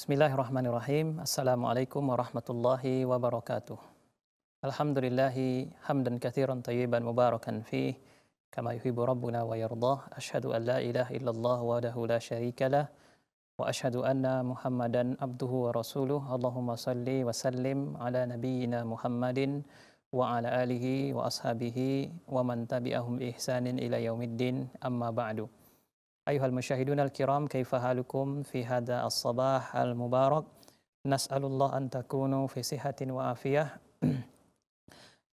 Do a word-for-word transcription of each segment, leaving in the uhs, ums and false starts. Bismillahirrahmanirrahim. Assalamualaikum warahmatullahi wabarakatuh. Alhamdulillahi hamdan kathiran tayyiban mubarakan fih kama yuhibbu rabbuna wa yardah. Ashhadu an la ilaha illallah wahdahu la syarika lah wa ashhadu anna Muhammadan abduhu wa rasuluh. Allahumma salli wa sallim ala nabiyyina Muhammadin wa ala alihi wa ashabihi wa man tabi'ahum bi ihsanin ila yaumiddin. Amma ba'du. Ayuhal musyahidun al-kiram, kaifa halukum fi hada as-sabah al-mubarak. Nas'alullah an takunu fi sihatin wa afiyah.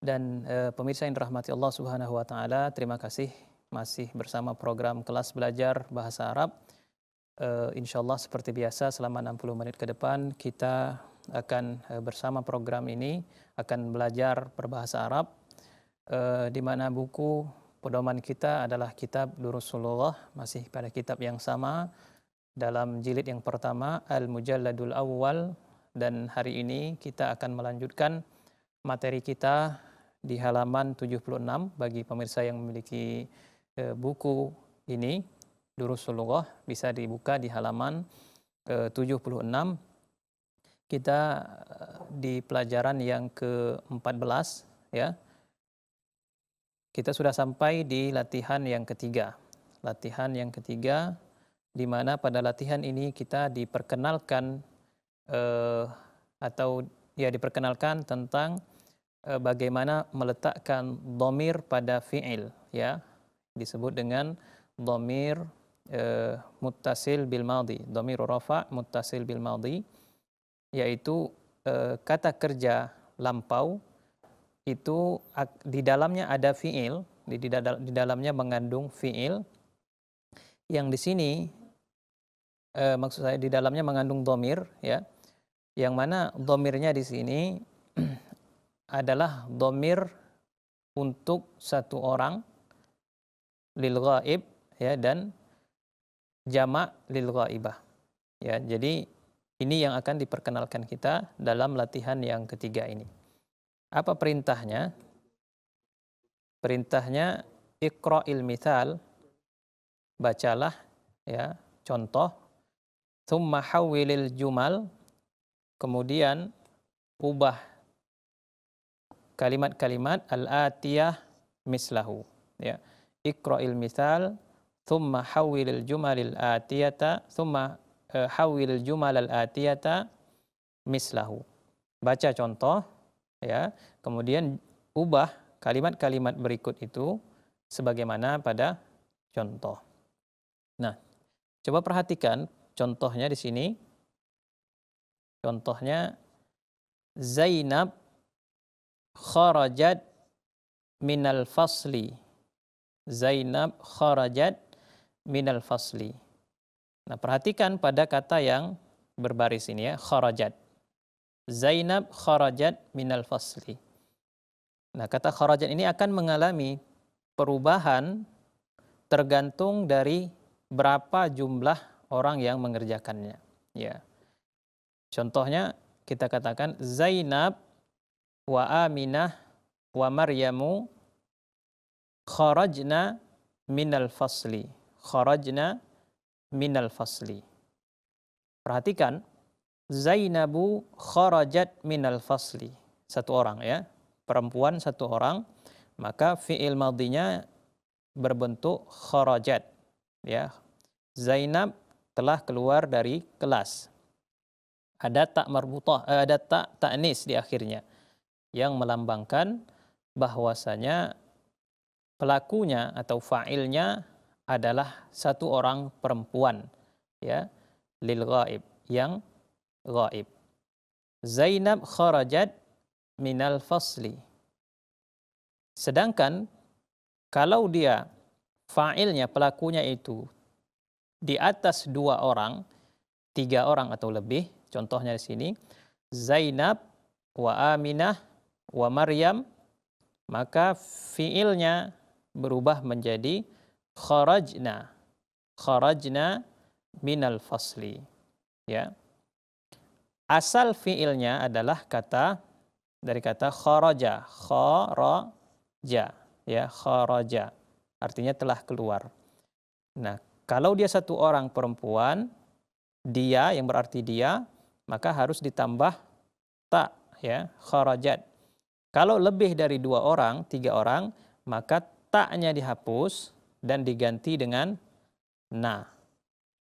Dan e, pemirsa yang dirahmati Allah Subhanahu wa taala, terima kasih masih bersama program kelas belajar bahasa Arab. E, insyaallah seperti biasa selama enam puluh menit ke depan kita akan e, bersama program ini akan belajar berbahasa Arab, e, di mana buku pedoman kita adalah kitab Durusulullah, masih pada kitab yang sama dalam jilid yang pertama Al-Mujalladul Awal, dan hari ini kita akan melanjutkan materi kita di halaman tujuh puluh enam. Bagi pemirsa yang memiliki e, buku ini Durusulullah bisa dibuka di halaman e, tujuh puluh enam. Kita di pelajaran yang ke empat belas ya. Kita sudah sampai di latihan yang ketiga. Latihan yang ketiga, di mana pada latihan ini kita diperkenalkan eh, atau ya diperkenalkan tentang eh, bagaimana meletakkan dhamir pada fi'il, ya. Disebut dengan dhamir eh, muttasil bil madhi, dhamir rafa' muttasil bil madhi, yaitu eh, kata kerja lampau itu di dalamnya ada fiil, di, didal, di dalamnya mengandung fiil, yang di sini eh, maksud saya di dalamnya mengandung dhamir, ya, yang mana dhamirnya di sini adalah dhamir untuk satu orang lil ghaib, ya, dan jamak lil ghaibah, ya. Jadi ini yang akan diperkenalkan kita dalam latihan yang ketiga ini. Apa perintahnya? Perintahnya iqra'il mithal, bacalah ya contoh, thumma hawwilil jumal, kemudian ubah kalimat-kalimat al-atiyah mislahu, ya. Iqra'il mithal thumma hawwilil jumalil atiyata thumma uh, hawwilil jumalal atiyata mislahu, baca contoh ya, kemudian ubah kalimat-kalimat berikut itu sebagaimana pada contoh. Nah, coba perhatikan contohnya di sini. Contohnya Zainab kharajat minal fasli. Zainab kharajat minal fasli. Nah, perhatikan pada kata yang berbaris ini ya, kharajat. Zainab kharajat minal fasli. Nah, kata kharajat ini akan mengalami perubahan tergantung dari berapa jumlah orang yang mengerjakannya. Ya. Contohnya kita katakan Zainab wa Aminah wa Maryamu kharajna minal fasli. Kharajna minal fasli. Perhatikan Zainabu kharajat minal fasli. Satu orang ya, perempuan satu orang, maka fi'il madhinya berbentuk kharajat ya. Zainab telah keluar dari kelas. Ada ta' marbutah, ada ta' ta'nis di akhirnya yang melambangkan bahwasanya pelakunya atau fa'ilnya adalah satu orang perempuan ya, lil ghaib, yang ghaib. Zainab kharajat minal fasli. Sedangkan kalau dia fa'ilnya, pelakunya itu di atas dua orang, tiga orang atau lebih, contohnya di sini Zainab wa Aminah wa Maryam, maka fi'ilnya berubah menjadi kharajna. Kharajna minal fasli. Ya. Asal fiilnya adalah kata dari kata kharaja, kharaja, ya, kharaja. Artinya telah keluar. Nah, kalau dia satu orang perempuan, dia yang berarti dia maka harus ditambah ta, ya, kharajat. Kalau lebih dari dua orang, tiga orang, maka ta'nya dihapus dan diganti dengan na.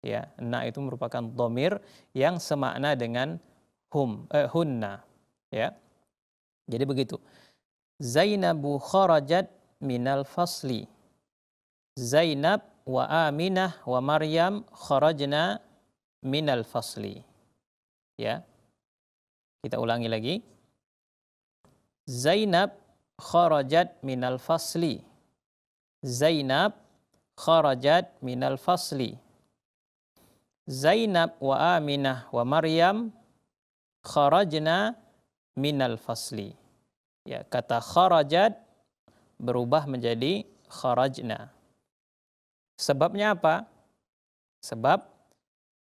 Ya, na itu merupakan dhamir yang semakna dengan hum, eh, hunna. Ya, jadi begitu. Zainabu kharajat minal fasli. Zainab wa Aminah wa Maryam kharajna minal fasli. Ya, kita ulangi lagi. Zainab kharajat minal fasli. Zainab kharajat minal fasli. Zainab wa Aminah wa Maryam kharajna minal fasli. Ya, kata kharajat berubah menjadi kharajna. Sebabnya apa? Sebab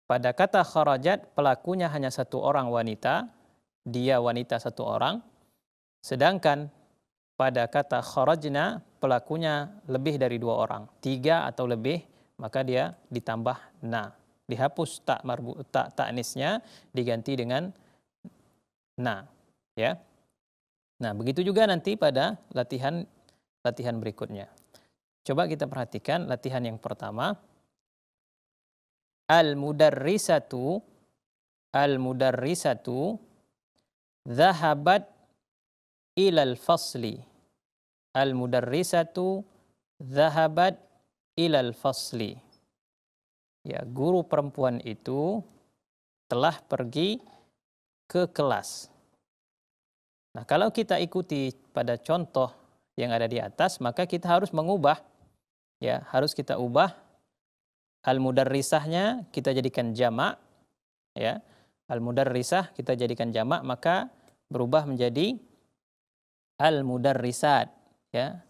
pada kata kharajat, pelakunya hanya satu orang wanita, dia wanita satu orang. Sedangkan pada kata kharajna, pelakunya lebih dari dua orang, tiga atau lebih, maka dia ditambah na. Dihapus tak marbu, tak ta'nisnya, diganti dengan na. Ya. Nah, begitu juga nanti pada latihan latihan berikutnya. Coba kita perhatikan latihan yang pertama. Al-mudarrisatu, al-mudarrisatu, zahabat ilal fasli. Al-mudarrisatu, zahabat ilal fasli. Ya, guru perempuan itu telah pergi ke kelas. Nah, kalau kita ikuti pada contoh yang ada di atas, maka kita harus mengubah. Ya, harus kita ubah. Al-mudarrisahnya kita jadikan jamak, ya. Al-mudarrisah kita jadikan jamak, maka berubah menjadi al-mudarrisat, ya.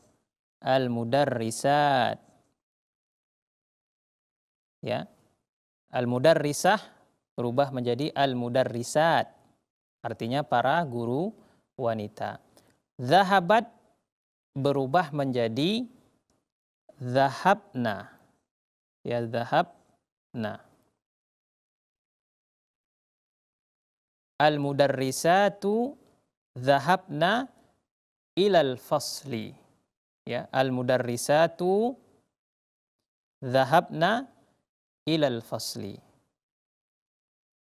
Al-mudarrisat, ya. Al-mudarrisah berubah menjadi al-mudarrisat, artinya para guru wanita. Zahabat berubah menjadi zahabna. Ya, zahabna. Al-mudarrisatu zahabna ilal fasli. Ya, al-mudarrisatu zahabna ilal fasli.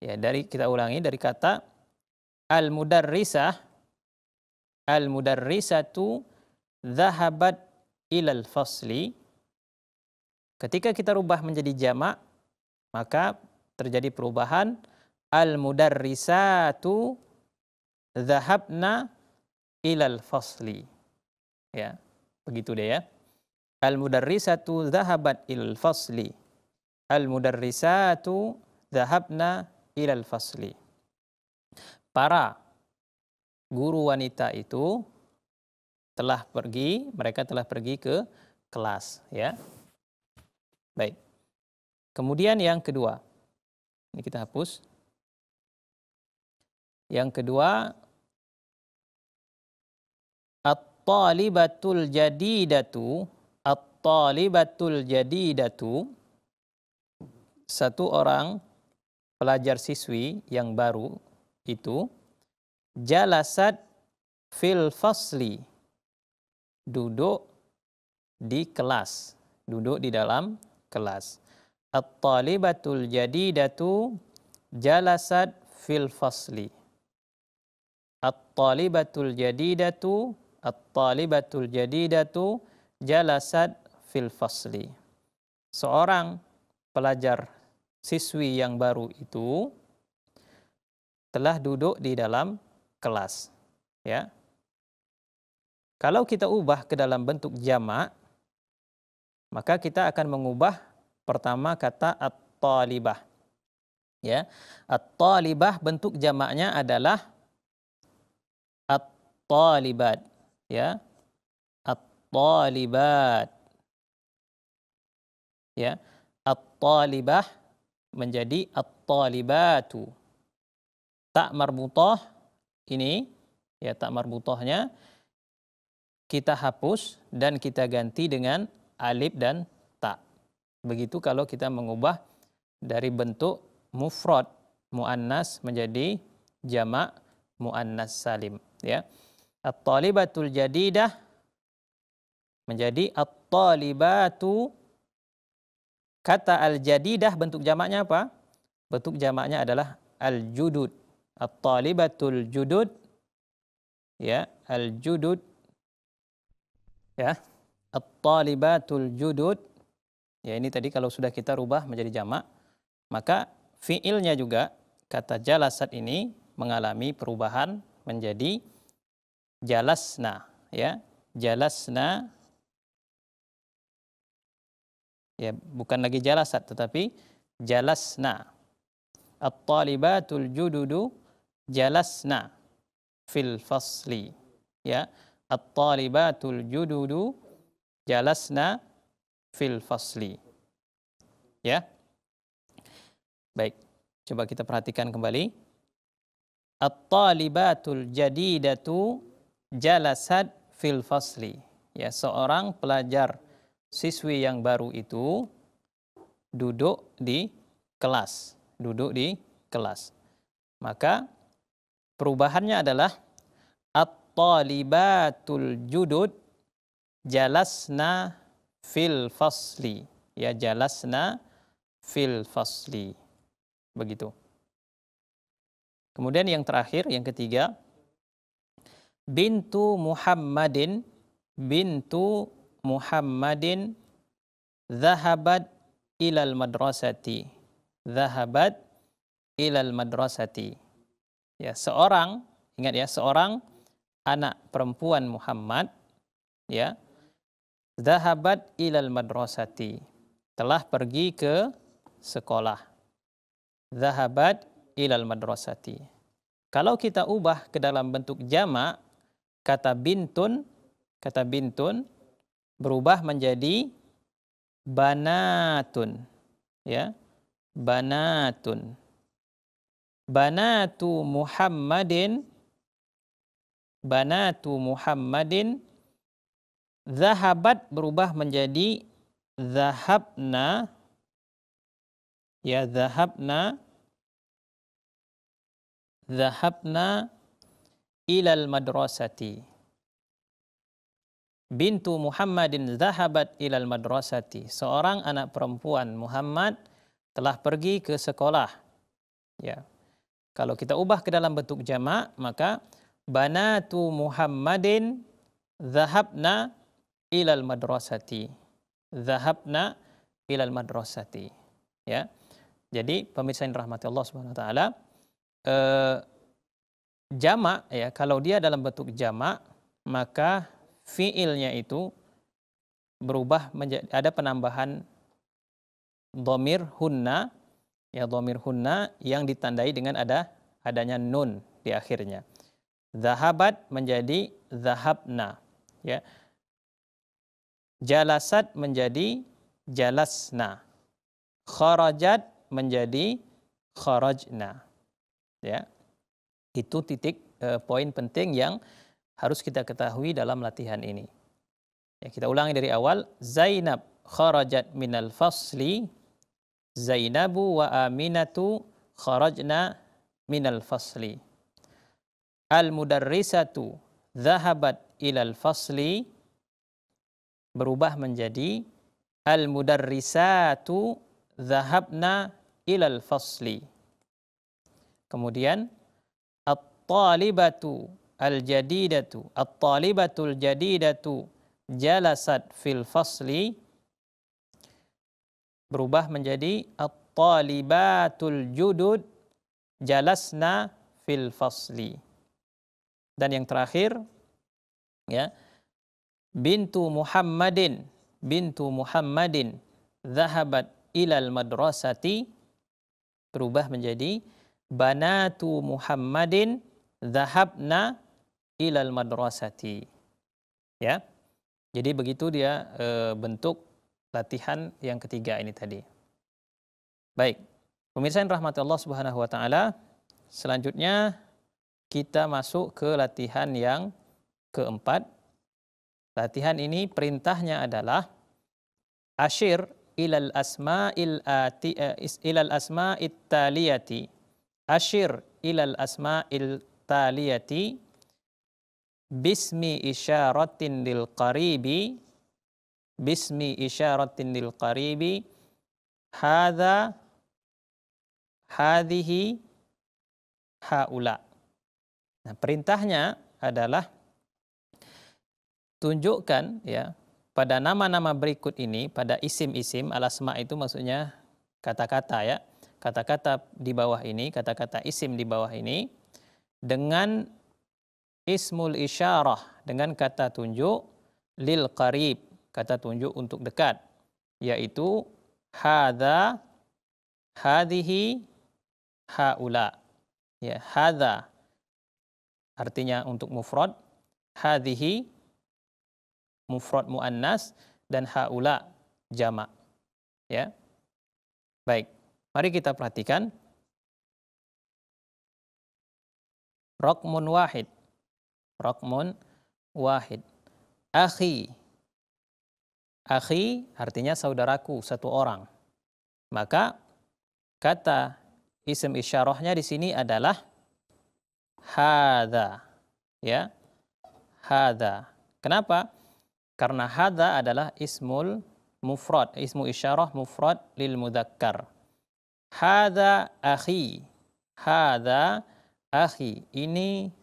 Ya, dari kita ulangi dari kata al-mudarrisah, al-mudarrisatu zahabat ilal fasli. Ketika kita rubah menjadi jamak, maka terjadi perubahan. Al-mudarrisatu zahabna ilal fasli. Ya, begitu deh ya. Al-mudarrisatu zahabat ilal fasli. Al-mudarrisatu zahabna ilal fasli. Para guru wanita itu telah pergi, mereka telah pergi ke kelas, ya. Baik. Kemudian yang kedua. Ini kita hapus. Yang kedua, at-talibatul jadidatu, at-talibatul jadidatu. Satu orang pelajar siswi yang baru itu jalasat fil fasli. Duduk di kelas, duduk di dalam kelas. At-talibatul jadidatu jalasat fil fasli. At-talibatul jadidatu, at-talibatul jadidatu jalasat fil fasli. Seorang pelajar siswi yang baru itu telah duduk di dalam kelas, ya. Kalau kita ubah ke dalam bentuk jamak, maka kita akan mengubah pertama kata at-talibah. Ya, at-talibah bentuk jamaknya adalah at-talibat, ya. At-talibat. Ya, at-talibah menjadi at-talibatu. Tak marbutah ini, ya, tak marbutahnya kita hapus dan kita ganti dengan alif dan ta. Begitu kalau kita mengubah dari bentuk mufrad muannas menjadi jamak muannas salim, ya. At-talibatul jadidah menjadi at-talibatu. Kata al-jadidah bentuk jamaknya apa? Bentuk jamaknya adalah al-judud. At-talibatul judud, ya, al-judud, ya, at-talibatul judud. Ya, ini tadi kalau sudah kita rubah menjadi jamak, maka fi'ilnya juga, kata jalasat ini mengalami perubahan menjadi jalasna, ya, jalasna, ya, bukan lagi jalasat tetapi jalasna. At-talibatul jududu jalasna fil fasli, ya, at-talibatul jududu jalasna fil fasli, ya. Baik, coba kita perhatikan kembali. At-talibatul jadidatu jalasat fil fasli, ya, seorang pelajar siswi yang baru itu duduk di kelas, duduk di kelas. Maka perubahannya adalah at-talibatul judud jalasna fil fasli, ya, jalasna fil fasli, begitu. Kemudian yang terakhir, yang ketiga, bintu Muhammadin, bintu Muhammadin zahabat ilal madrasati, zahabat ilal madrasati, ya, seorang, ingat ya, seorang anak perempuan Muhammad, ya, zahabat ilal madrasati, telah pergi ke sekolah. Zahabat ilal madrasati. Kalau kita ubah ke dalam bentuk jamak, kata bintun, kata bintun berubah menjadi banatun, ya, banatun. Banatu Muhammadin, banatu Muhammadin, zahabat berubah menjadi zahabna, ya, zahabna, zahabna ilal madrasati. Bintu Muhammadin zahabat ilal madrasati. Seorang anak perempuan Muhammad telah pergi ke sekolah, ya. Kalau kita ubah ke dalam bentuk jamak, maka banatu Muhammadin zahabna ilal madrasati, zahabna ilal madrasati, ya. Jadi pemirsa yang dirahmati Allah Subhanahu wa taala, eh, jamak, ya, kalau dia dalam bentuk jamak, maka fiilnya itu berubah menjadi, ada penambahan dhamir hunna, ya, dhamir hunna yang ditandai dengan ada adanya nun di akhirnya. Zahabat menjadi zahabna, ya. Jalasat menjadi jalasna. Kharajat menjadi kharajna, ya. Itu titik eh, poin penting yang harus kita ketahui dalam latihan ini, ya. Kita ulangi dari awal. Zainab kharajat minal fasli, Zainabu wa Aminatu kharajna minal fasli, al-mudarrisatu zahabat ilal fasli berubah menjadi al-mudarrisatu zahabna ilal fasli. Kemudian at-talibatu al-jadidatu, at-talibatul jadidatu jalasat fil fasli berubah menjadi at-talibatul judud jalasna fil fasli. Dan yang terakhir, ya, bintu Muhammadin, bintu Muhammadin zahabat ilal madrasati berubah menjadi banatu Muhammadin zahabna ilal madrasati, ya. Jadi begitu dia e, bentuk latihan yang ketiga ini tadi. Baik, pemirsa yang dirahmati Allah Subhanahu wa taala, selanjutnya kita masuk ke latihan yang keempat. Latihan ini perintahnya adalah asyir ilal asma'il ati, ilal asma'it taliyati, asyir ilal asma'il taliyati bismi isyaratin lil qaribi bismi isyaratin lil qaribi hadza hadhihi haula. Nah, perintahnya adalah tunjukkan ya pada nama-nama berikut ini, pada isim-isim, al-asma itu maksudnya kata-kata ya, kata-kata di bawah ini, kata-kata isim di bawah ini dengan ismul isyarah, dengan kata tunjuk lil qarib, kata tunjuk untuk dekat, yaitu hadza, hadhihi, haula. Ya, hadza artinya untuk mufrad, hadhihi mufrad muannas, dan haula jamak. Ya. Baik, mari kita perhatikan. Raqmun wahid. Raqmun wahid. Akhi. Akhi artinya saudaraku, satu orang. Maka kata isim isyarahnya di sini adalah hadza, ya. Hadza. Kenapa? Karena hadza adalah ismul mufrad, ismu isyarah mufrad lil mudzakkar. Hadza akhi. Hadza akhi. Ini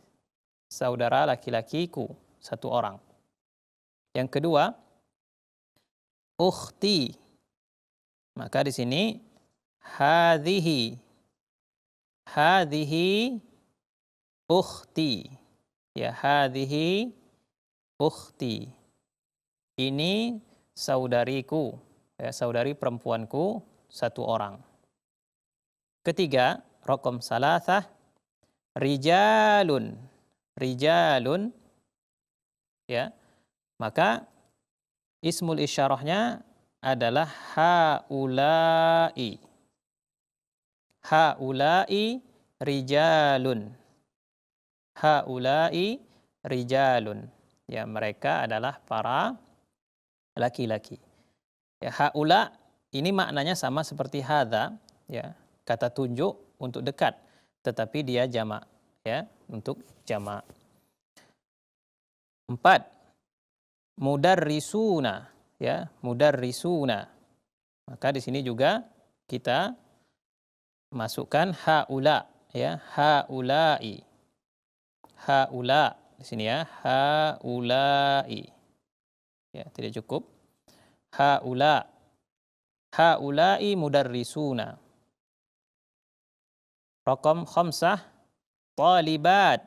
saudara laki-lakiku, satu orang. Yang kedua, ukhti. Maka di sini hadhihi. Hadhihi ukhti. Ya, hadhihi ukhti. Ini saudariku, ya, saudari perempuanku, satu orang. Ketiga, raqam salathah, rijalun. Rijalun. Ya. Maka ismul isyarahnya adalah haula'i. Haula'i rijalun. Haula'i rijalun. Ya, mereka adalah para laki-laki. Ya, haula ini maknanya sama seperti hadza, ya, kata tunjuk untuk dekat, tetapi dia jamak, ya, untuk jamak. Empat, mudarrisuna, ya, mudarrisuna. Maka di sini juga kita masukkan haula, ya, haula'i, haula di sini ya, haula'i, ya, tidak cukup haula, haula'i mudarrisuna. Raqam khamsah, talibat.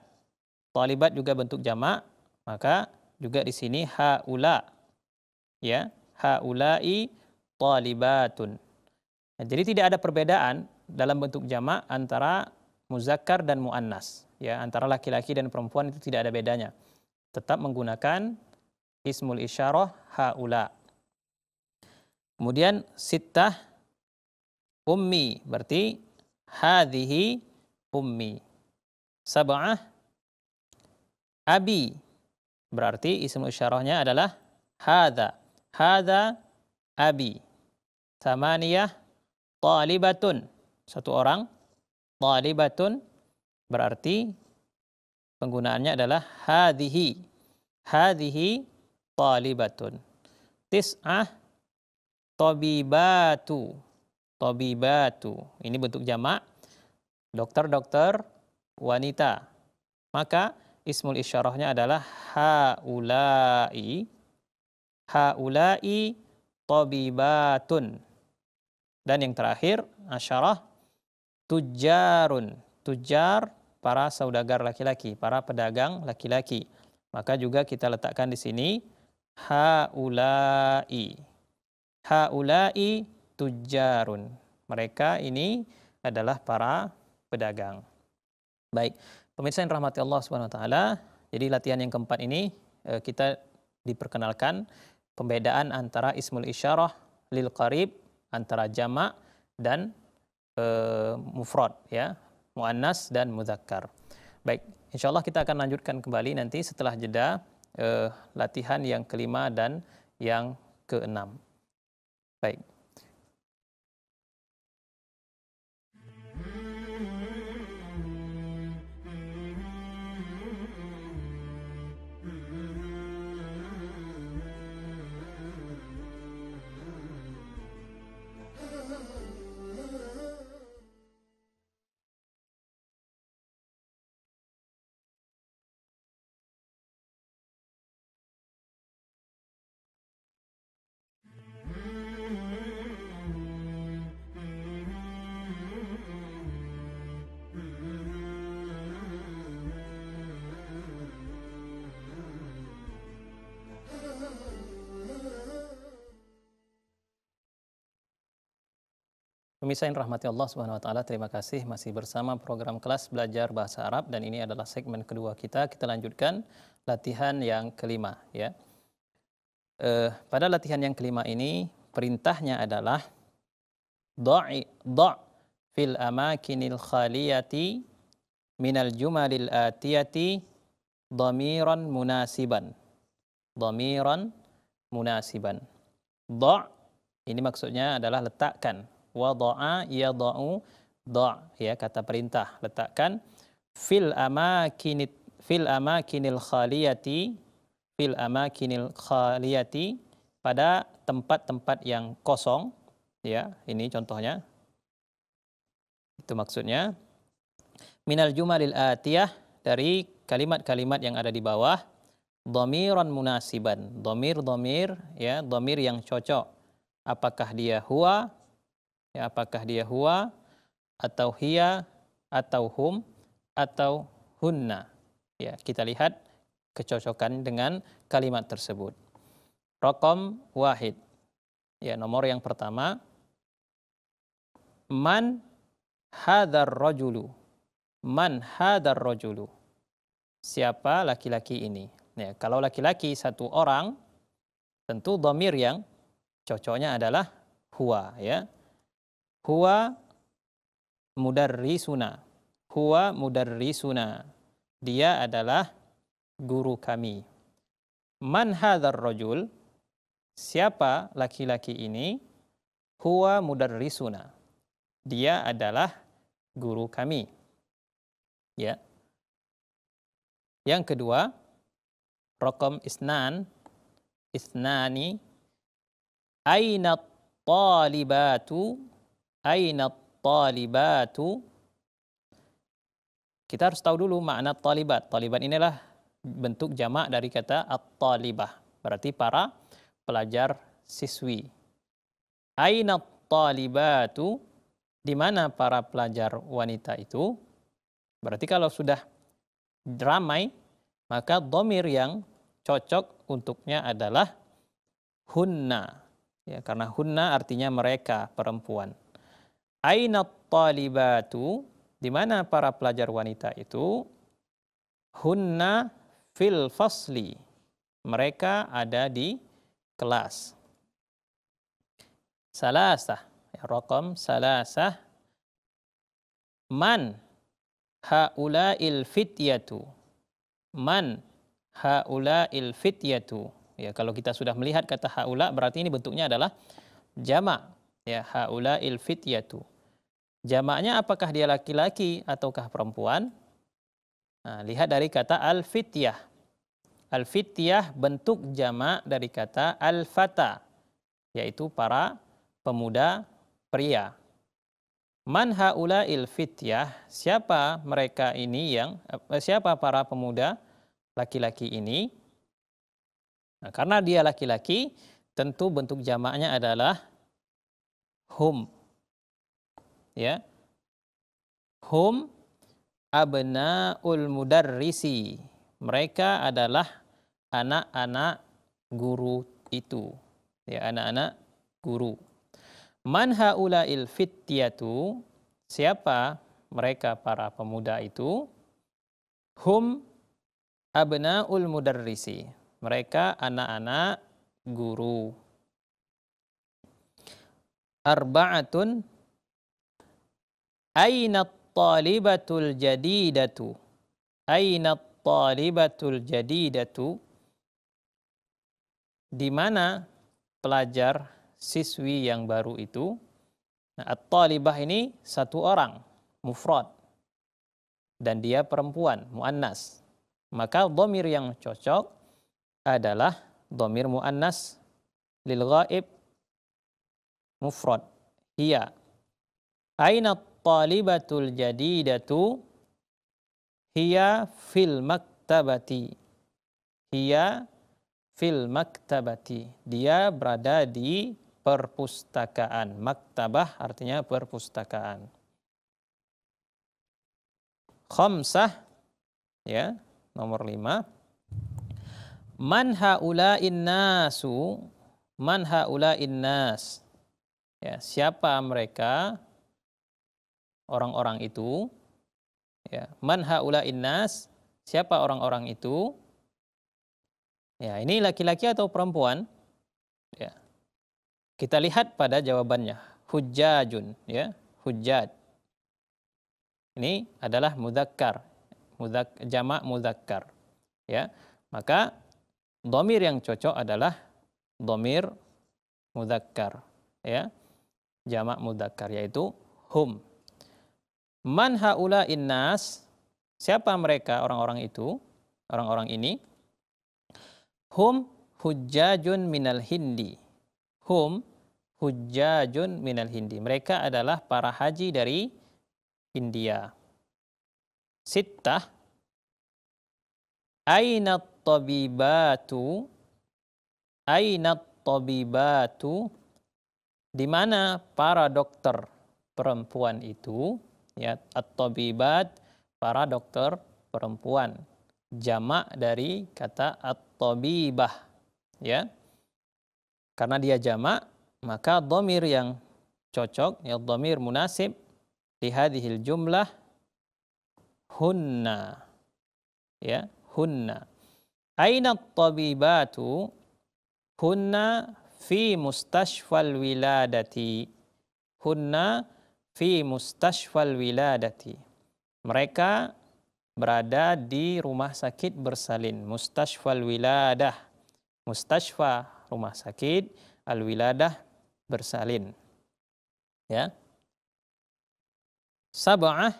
Talibat juga bentuk jamak, maka juga di sini haula, ya, haula'i talibatun. Nah, jadi tidak ada perbedaan dalam bentuk jamak antara muzakkar dan muannas, ya, antara laki-laki dan perempuan itu tidak ada bedanya. Tetap menggunakan ismul isyarah haula. Kemudian sittah, ummi, berarti hadhihi ummi. Sab'ah, abi, berarti ismul isyarahnya adalah hadza, hadza abi. Thamaniyah, talibatun, satu orang. Talibatun berarti penggunaannya adalah hadhihi, hadhihi talibatun. Tis'ah, tabibatu, tabibatu. Ini bentuk jamak, dokter-dokter wanita. Maka ismul isyarahnya adalah haula'i, haula'i tabibatun. Dan yang terakhir, asyarah, tujjarun, tujjar para saudagar laki-laki, para pedagang laki-laki. Maka juga kita letakkan di sini haula'i, haula'i tujjarun. Mereka ini adalah para pedagang. Baik, pemirsa yang dirahmati Allah Subhanahu wa taala. Jadi latihan yang keempat ini kita diperkenalkan pembedaan antara ismul isyarah lil qarib, antara jamak dan mufrad, ya, muannas dan muzakkar. Baik, insya Allah kita akan lanjutkan kembali nanti setelah jeda eh, latihan yang kelima dan yang keenam. Baik. Pemirsa yang dirahmati Allah Subhanahu wa taala, terima kasih masih bersama program kelas belajar bahasa Arab dan ini adalah segmen kedua kita. Kita lanjutkan latihan yang kelima ya. Eh, pada latihan yang kelima ini perintahnya adalah dha'i dha' fil amakinil khaliyati minal jumalil atiyati dhamiran munasiban. Dhamiran munasiban. Dha' ini maksudnya adalah letakkan. Wada'a yada'u da' ya, kata perintah, letakkan fil amakinit fil amakinil khaliyati fil amakinil khaliyati pada tempat-tempat yang kosong ya, ini contohnya, itu maksudnya minal jumalil atiyah, dari kalimat-kalimat yang ada di bawah, dhamiran munasiban, dhamir-dhamir ya, dhamir yang cocok, apakah dia huwa ya, apakah dia huwa, atau hiya, atau hum, atau hunna. Ya, kita lihat kecocokan dengan kalimat tersebut. Raqam wahid. Ya, nomor yang pertama. Man hadar rajulu. Man hadar rajulu. Siapa laki-laki ini? Ya, kalau laki-laki satu orang, tentu dhamir yang cocoknya adalah huwa. Ya. Huwa mudarrisuna. Huwa mudarrisuna. Dia adalah guru kami. Man hadzal rajul? Siapa laki-laki ini? Huwa mudarrisuna. Dia adalah guru kami. Ya. Yang kedua, raqam isnan, isnani. Aina talibatu? Aina talibatu? Kita harus tahu dulu makna talibat. Talibat inilah bentuk jamak dari kata at-talibah. Berarti para pelajar siswi. Aina talibatu? Di mana para pelajar wanita itu? Berarti kalau sudah ramai, maka dhamir yang cocok untuknya adalah hunna. Ya, karena hunna artinya mereka, perempuan. Aina talibatu, di mana para pelajar wanita itu? Hunna fil fasli, mereka ada di kelas. Salasah, ya, raqam salasah. Man haula'il fityatu. Man haula'il fityatu. Ya, kalau kita sudah melihat kata haula, berarti ini bentuknya adalah jamak. Ya, haula'il fityatu. Jamaknya apakah dia laki-laki ataukah perempuan? Nah, lihat dari kata al-fityah. Al-fityah bentuk jamak dari kata al-fata, yaitu para pemuda pria. Man haula'il fityah? Siapa mereka ini yang eh, siapa para pemuda laki-laki ini? Nah, karena dia laki-laki, tentu bentuk jamaknya adalah hum. Ya. Hum abnaul mudarrisi. Mereka adalah anak-anak guru itu. Ya, anak-anak guru. Man haula'il fityatu? Siapa mereka para pemuda itu? Hum abnaul mudarrisi. Mereka anak-anak guru. Arba'atun aina at-talibatul jadidatu. Aina at-talibatul jadidatu? Di mana pelajar siswi yang baru itu? Nah, at-talibah ini satu orang, mufrad. Dan dia perempuan, muannas. Maka dhamir yang cocok adalah dhamir muannas lil ghaib mufrad, hiya. Aina talibatul jadidatu? Hiya fil maktabati. Hiya fil maktabati. Dia berada di perpustakaan. Maktabah artinya perpustakaan. Khamsah, ya, nomor lima. Man haula'in nasu? Man haula'in nas? Ya, siapa mereka orang-orang itu, ya, man haula'in nas, siapa orang-orang itu? Ya, ini laki-laki atau perempuan? Ya. Kita lihat pada jawabannya, hujjajun, ya, hujjaj. Ini adalah mudzakkar, mudzakkar, jamak mudzakkar, ya. Maka dhamir yang cocok adalah dhamir mudzakkar, ya. Jamak mudzakkar yaitu hum. Man haula innas, siapa mereka orang-orang itu, orang-orang ini? Hum hujjajun minal hindi. Hum hujjajun minal hindi. Mereka adalah para haji dari India. Sittah. Aina tabibatu. Aina tabibatu. Di mana para dokter perempuan itu? Ya, at-tabibat, para dokter perempuan. Jamak dari kata at-tabibah, ya. Karena dia jamak, maka dhamir yang cocok, ya, dhamir munasib li hadhil jumlah hunna, ya, hunna. Aina at-tabibatu hunna fi mustashfal wiladati, hunna fi mustashfal wiladati. Mereka berada di rumah sakit bersalin, mustashfal wiladah, mustashfa rumah sakit, al wiladah bersalin, ya. Sab'ah.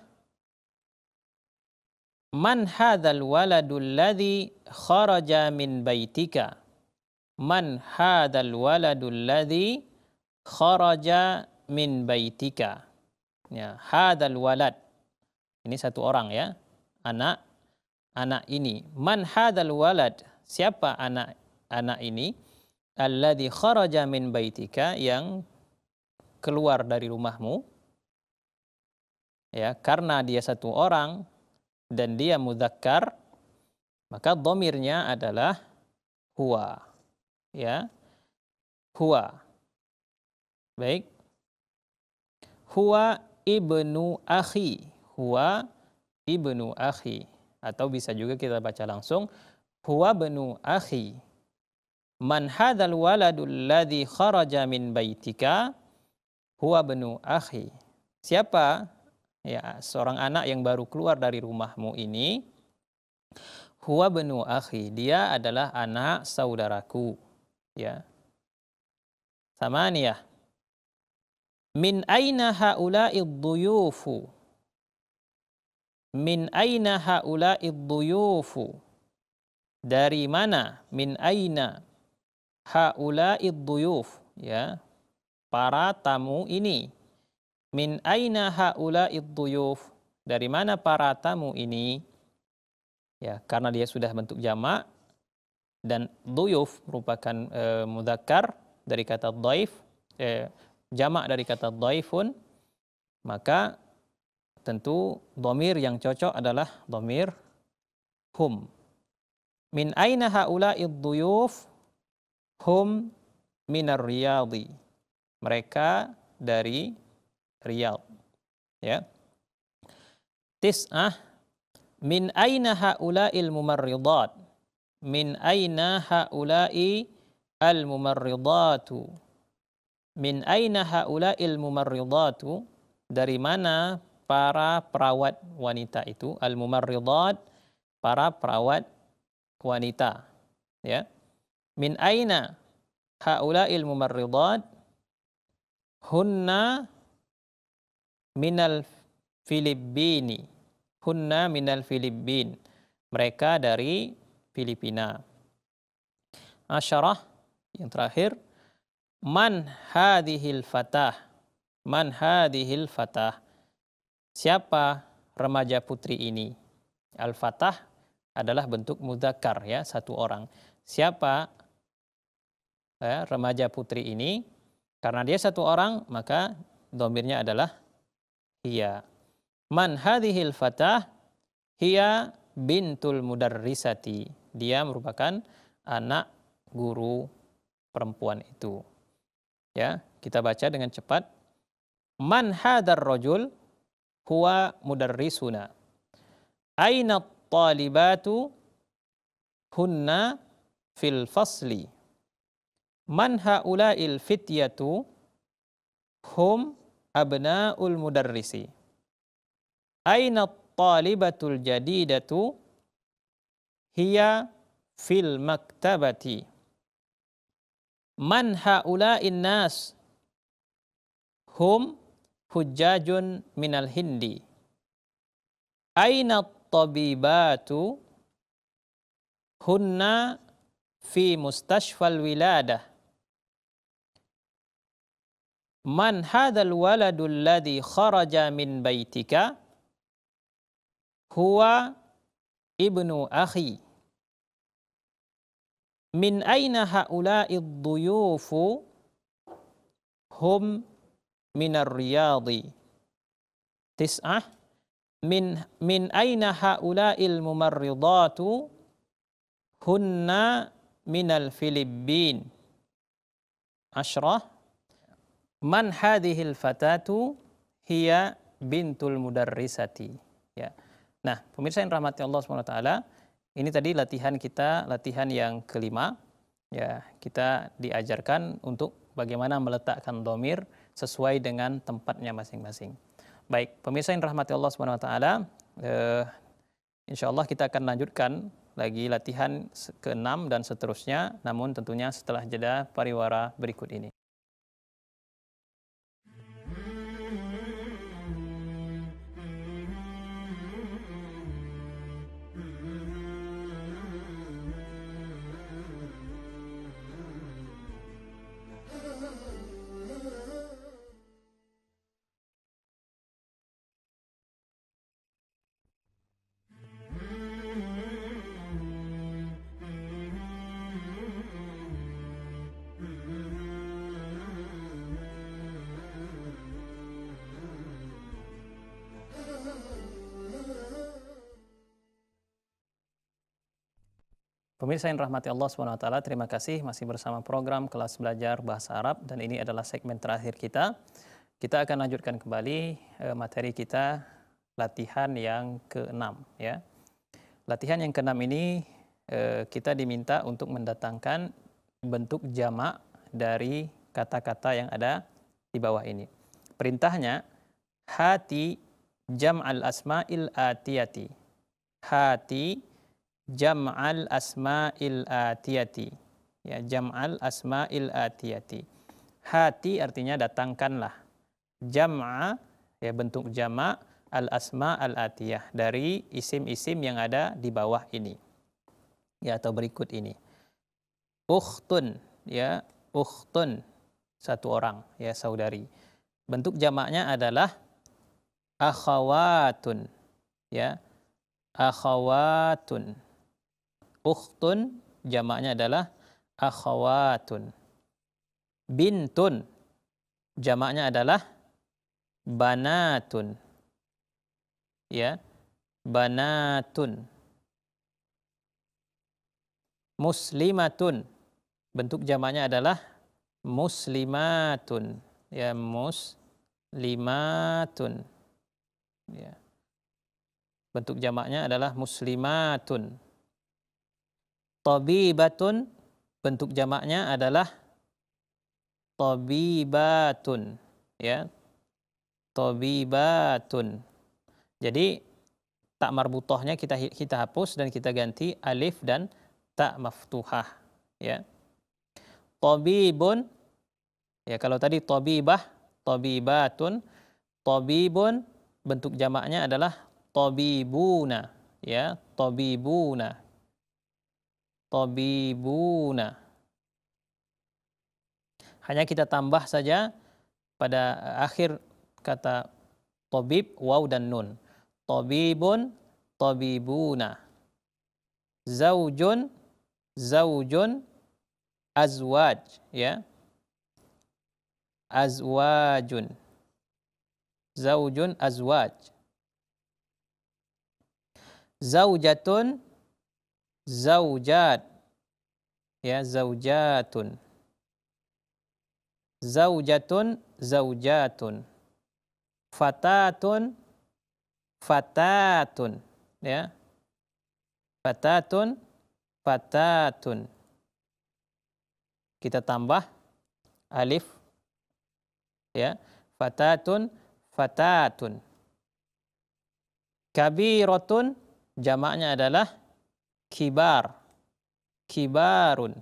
Man hadzal waladul ladzi kharaja min baitika, man hadzal waladul ladzi kharaja min baitika, ya. Hadzal walad, ini satu orang, ya, anak, anak ini. Man hadzal walad, siapa anak, anak ini? Alladhi kharaja min baitika, yang keluar dari rumahmu, ya, karena dia satu orang dan dia mudzakkar, maka dhamirnya adalah huwa, ya, huwa. Baik, huwa ibnu akhi, huwa ibnu akhi, atau bisa juga kita baca langsung, huwa bnu akhi. Man hadzal waladul ladzi kharaja min baitika huwa bnu akhi. Siapa, ya, seorang anak yang baru keluar dari rumahmu ini? Huwa bnu akhi, dia adalah anak saudaraku, ya. Samaniyah. Min aina haula'id dhuyufu, min aina haula'id dhuyufu, dari mana? Min aina haula'id dhuyuf, ya, para tamu ini. Min aina haula'id dhuyuf, dari mana para tamu ini? Ya, karena dia sudah bentuk jamak dan dhuyuf merupakan e, mudzakkar dari kata dhaif, e, jamak dari kata dhaifun, maka tentu dhamir yang cocok adalah dhamir hum. Min aina haula'id dhuyuf hum minar riyadhi, mereka dari Riyadh, ya. Tis'ah. Min aina haula'il mumarridat, min aina haula'i al mumarridatu, min aina haula'il mumarridatu, dari mana para perawat wanita itu? Al mumarridat, para perawat wanita, ya. Min aina haula'il mumarridat hunna minal Filipini, hunna minal Filipin, mereka dari Filipina. Asyarah, yang terakhir. Man hadhil fatah, man hadhil fatah, siapa remaja putri ini? Al fatah adalah bentuk mudzakkar, ya, satu orang. Siapa, ya, remaja putri ini? Karena dia satu orang, maka dhamirnya adalah hiya. Man hadhil fatah hiya bintul mudarrisati, dia merupakan anak guru perempuan itu, ya. Kita baca dengan cepat. Man hadar rajul huwa mudarrisuna. Aina at-talibatu hunna fil fasli. Man haula'il fityatu hum abna'ul mudarrisi. Aina at-talibatul jadidatu hiya fil maktabati. Man haula'in nas hum hujjajun minal hindi. Aina at-tabibatu hunna fi mustashfal wiladah. Man hadzal waladul ladzi kharaja min baitika huwa ibnu akhi. Min aina haula'i ad-duyufu hum minar riyadhi. Tis'ah. Min min aina haula'il mumarridatu hunna minal Filipin. Ashrah. Man hadhihil fatatu hiya bintul mudarrisati. Ya. Nah, pemirsa yang rahmati Allah subhanahu wa taala, ini tadi latihan kita, latihan yang kelima. Ya, kita diajarkan untuk bagaimana meletakkan dhamir sesuai dengan tempatnya masing-masing. Baik, pemirsa yang rahmati Allah subhanahu wa taala, eh, insya Allah kita akan lanjutkan lagi latihan keenam dan seterusnya, namun tentunya setelah jeda pariwara berikut ini. Pemirsa yang rahmati Allah subhanahu wa taala, terima kasih masih bersama program Kelas Belajar Bahasa Arab, dan ini adalah segmen terakhir kita. Kita akan lanjutkan kembali materi kita, latihan yang keenam. Ya. Latihan yang keenam ini kita diminta untuk mendatangkan bentuk jamak dari kata-kata yang ada di bawah ini. Perintahnya, hati jam'al asma'il atiyati. Hati jam'al asma'il atiyati. Ya, jam'al asma'il atiyati. Hati artinya datangkanlah. Jam'a, ya, bentuk jamak al asma al atiyah, dari isim-isim yang ada di bawah ini. Ya, atau berikut ini. Ukhtun, ya, ukhtun, satu orang, ya, saudari. Bentuk jamaknya adalah akhawatun, ya. Akhawatun. Ukhtun jamaknya adalah akhawatun. Bintun jamaknya adalah banatun. Ya, banatun. Muslimatun bentuk jamaknya adalah muslimatun. Ya, muslimatun. Ya. Bentuk jamaknya adalah muslimatun. Tabibatun bentuk jamaknya adalah tabibatun, ya. Tabibatun. Jadi tak marbutohnya kita kita hapus dan kita ganti alif dan tak maftuhah, ya. Tabibun, ya, kalau tadi tabibah, tabibatun. Tabibun bentuk jamaknya adalah tabibuna, ya, tabibuna. Tabibuna. Hanya kita tambah saja pada akhir kata tabib, waw dan nun. Tabibun, tabibuna. Zaujun, zaujun, azwaj, ya. Azwajun. Zaujun, azwaj. Zaujatun, zaujat, ya, zaujatun. Zaujatun, zaujatun. Fatatun, fatatun, ya. Fatatun, fatatun. Kita tambah alif, ya. Fatatun, fatatun. Kabiratun, jamaknya adalah kibar, kibarun.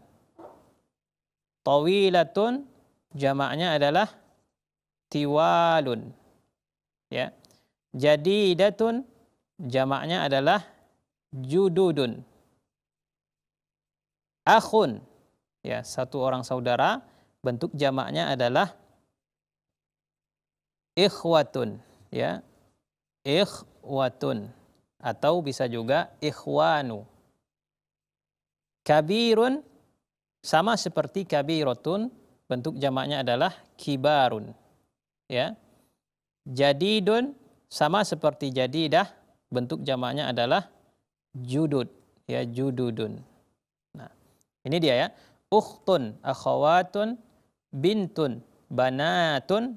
Tawilatun, jamaknya adalah tiwalun, ya. Jadidatun, jamaknya adalah jududun. Akhun, ya, satu orang saudara, bentuk jamaknya adalah ikhwatun, ya. Ikhwatun, atau bisa juga ikhwanu. Kabirun, sama seperti kabiratun, bentuk jamaknya adalah kibarun, ya. Jadidun, sama seperti jadidah, bentuk jamaknya adalah judud, ya, jududun. Nah, ini dia, ya. Ukhtun, akhawatun, bintun, banatun,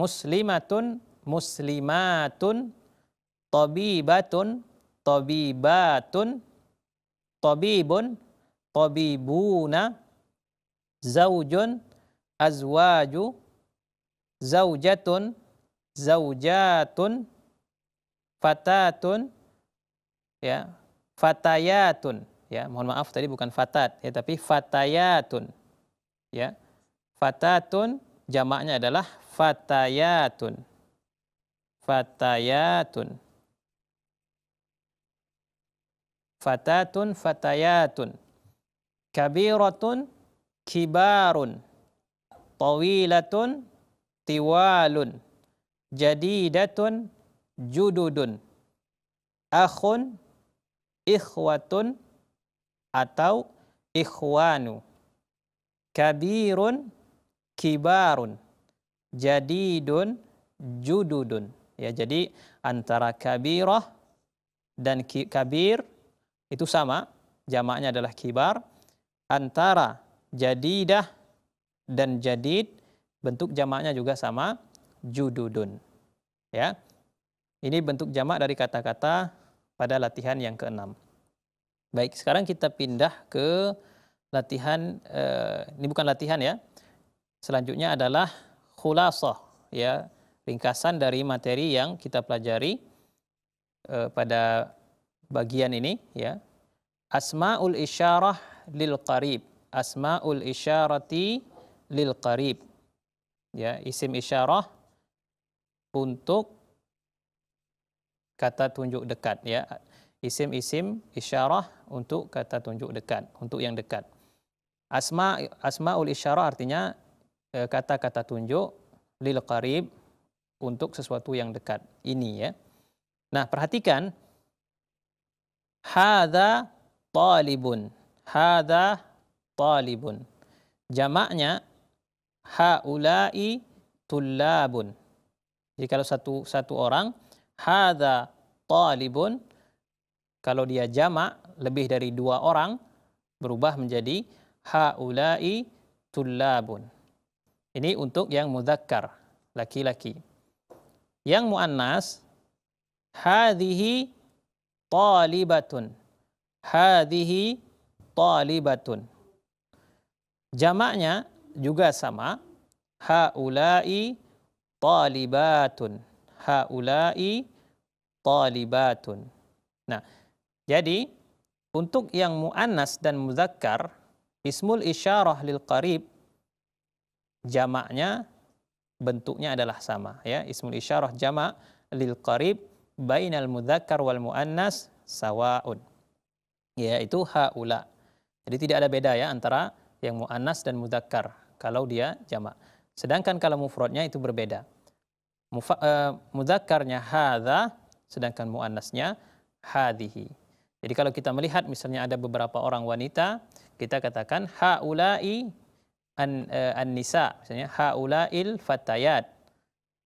muslimatun, muslimatun, tabibatun, tabibatun, tabibun, tabibuna, zaujun, azwaju, zaujatun, zaujatun, fatatun, ya, fatayatun, ya, mohon maaf tadi bukan fatat, ya, tapi fatayatun, ya. Fatatun, jamaknya adalah fatayatun, fatayatun, fatatun, fatayatun. Kabiratun, kibarun. Tawilatun, tiwalun. Jadidatun, jududun. Akhun, ikhwatun, atau ikhwanu. Kabirun, kibarun. Jadidun, jududun. Ya, jadi antara kabirah dan ki kabir itu sama, jamaknya adalah kibar. Antara jadidah dan jadid, bentuk jamaknya juga sama, jududun. Ya. Ini bentuk jamak dari kata-kata pada latihan yang keenam. Baik, sekarang kita pindah ke latihan, eh, ini bukan latihan, ya. Selanjutnya adalah khulasah, ya. Ringkasan dari materi yang kita pelajari eh, pada bagian ini, ya. Asma'ul isyarah lil qarib, asma'ul isyarati lil qarib, ya, isim isyarah untuk kata tunjuk dekat, ya, isim-isim isyarah untuk kata tunjuk dekat, untuk yang dekat. Asma asma'ul isyarah artinya kata-kata eh, tunjuk lil qarib, untuk sesuatu yang dekat ini, ya. Nah, perhatikan. Hadza talibun, hadza talibun. Jamaknya haula'i tullabun. Jadi kalau satu satu orang, hadza talibun, kalau dia jamak lebih dari dua orang berubah menjadi haula'i tullabun. Ini untuk yang muzakkar, laki-laki. Yang muannas, hadhihi talibatun, hadhihi talibatun. Jamaknya juga sama, haula'i talibatun, haula'i talibatun. Nah, jadi untuk yang muannas dan muzakkar, ismul isyarah lil qarib, jamaknya bentuknya adalah sama, ya. Ismul isyarah jamak lil qarib bainal mudzakkar wal muannas sawaun, yaitu haula. Jadi tidak ada beda, ya, antara yang muannas dan mudzakkar kalau dia jamak. Sedangkan kalau mufradnya itu berbeda. Uh, Mudzakkarnya hadza, sedangkan muannasnya hadhihi. Jadi kalau kita melihat misalnya ada beberapa orang wanita, kita katakan haula'i An, uh, an-nisa, misalnya haula'il fatayat,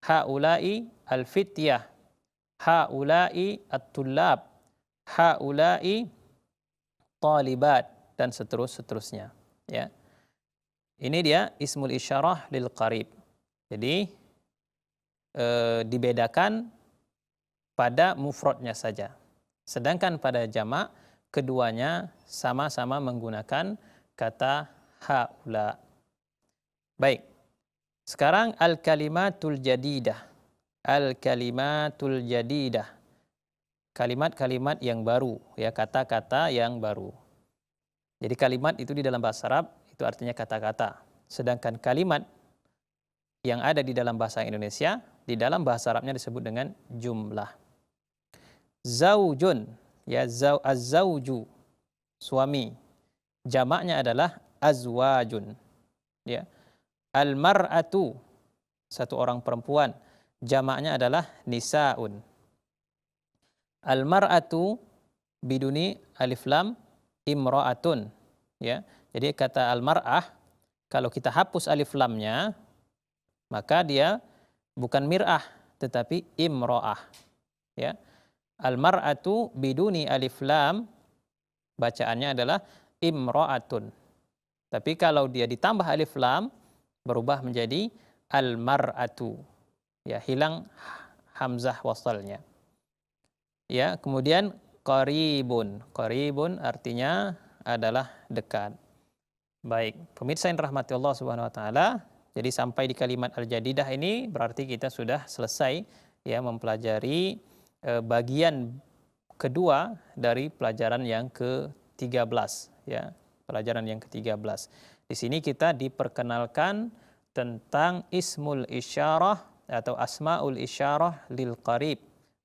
haula'i al-fityah, haula'i at-tullab, haula'i talibat, dan seterus-seterusnya, ya. Ini dia ismul isyarah lil qarib. Jadi eh, dibedakan pada mufradnya saja. Sedangkan pada jamak keduanya sama-sama menggunakan kata haula. Baik. Sekarang al-kalimatul jadidah. Al-kalimatul jadidah. Kalimat-kalimat yang baru, ya, kata-kata yang baru. Jadi kalimat itu di dalam bahasa Arab itu artinya kata-kata. Sedangkan kalimat yang ada di dalam bahasa Indonesia, di dalam bahasa Arabnya disebut dengan jumlah. Zaujun, ya, zaw, az-zawju, suami. Jamaknya adalah azwajun, ya. Al-mar'atu, satu orang perempuan. Jamaknya adalah nisa'un. Al-mar'atu biduni alif lam imra'atun, ya. Jadi kata al-mar'ah kalau kita hapus alif lamnya maka dia bukan mir'ah tetapi imra'ah, ya. Al-mar'atu biduni alif lam bacaannya adalah imra'atun. Tapi kalau dia ditambah alif lam berubah menjadi al-mar'atu. Ya, hilang hamzah wasalnya. Ya, kemudian qaribun. Qaribun artinya adalah dekat. Baik, pemirsa yang dirahmati Allah Subhanahu wa taala. Jadi sampai di kalimat al-jadidah ini berarti kita sudah selesai, ya, mempelajari bagian kedua dari pelajaran yang ke tiga belas, ya, pelajaran yang ke tiga belas. Di sini kita diperkenalkan tentang ismul isyarah atau asmaul isyarah lil qarib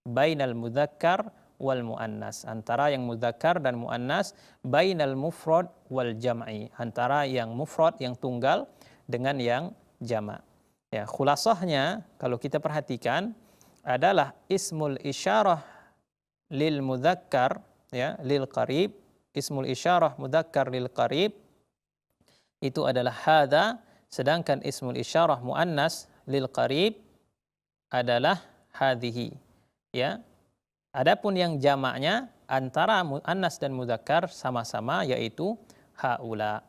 bainal mudzakkar wal muannas, antara yang mudzakkar dan muannas, bainal mufrad wal jam'i, antara yang mufrad yang tunggal dengan yang jamak. Ya, khulasahnya kalau kita perhatikan adalah ismul isyarah lil mudzakkar, ya, lil qarib. Ismul isyarah mudzakkar lil qarib itu adalah hadza, sedangkan ismul isyarah muannas lil qarib adalah hadhihi, ya. Adapun yang jamaknya antara muannas dan mudzakkar sama-sama yaitu haula.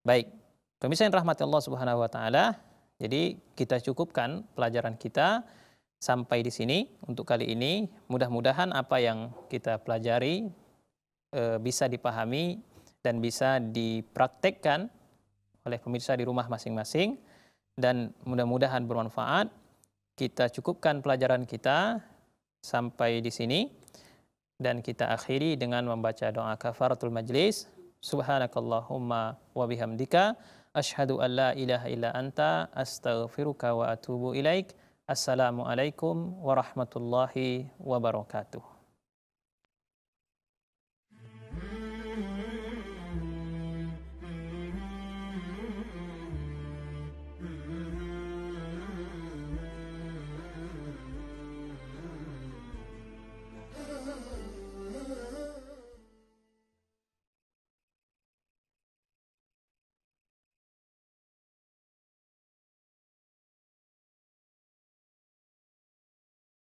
Baik, pemirsa yang dirahmati Allah Subhanahu wa taala, jadi kita cukupkan pelajaran kita sampai di sini untuk kali ini. Mudah-mudahan apa yang kita pelajari e, bisa dipahami dan bisa dipraktekkan oleh pemirsa di rumah masing-masing. Dan mudah-mudahan bermanfaat. Kita cukupkan pelajaran kita sampai di sini. Dan kita akhiri dengan membaca doa kafaratul majlis. Subhanakallahumma wa bihamdika. Ashhadu an la ilaha illa anta astaghfiruka wa atubu ilaik. Assalamualaikum warahmatullahi wabarakatuh.